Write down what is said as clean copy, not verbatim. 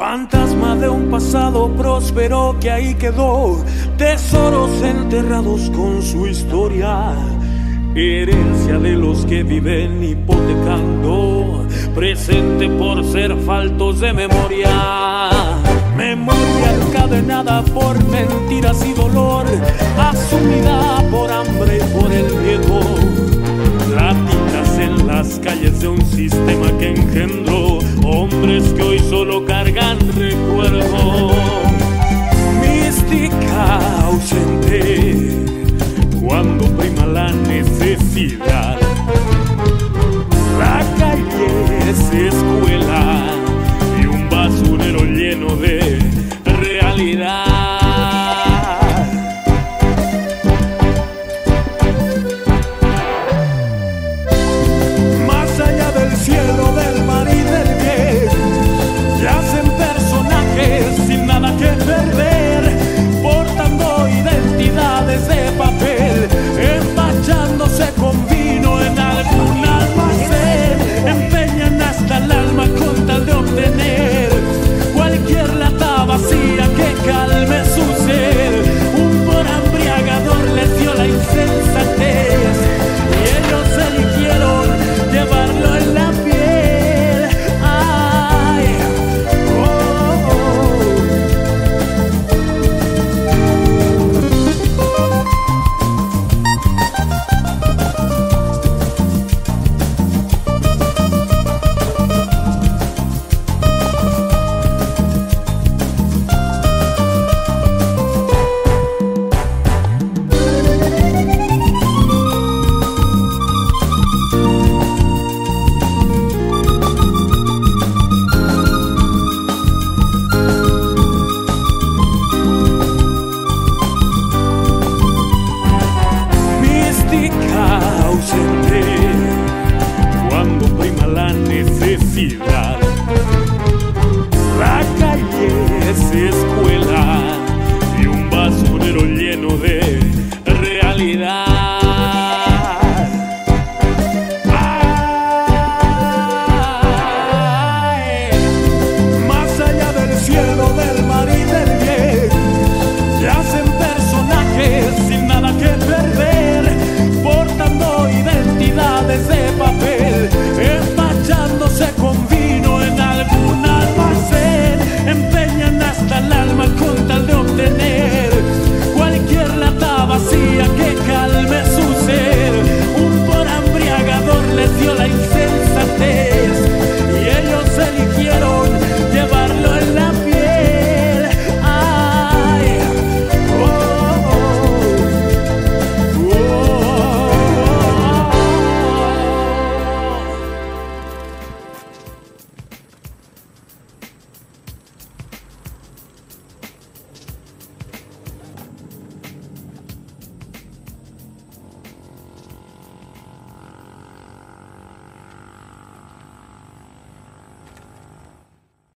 Fantasma de un pasado próspero que ahí quedó, tesoros enterrados con su historia, herencia de los que viven hipotecando presente por ser faltos de memoria. Memoria encadenada por mentiras y dolor, asumida por hambre y por el miedo. Pláticas en las calles de un sistema que engendró hombres que hoy solo cargan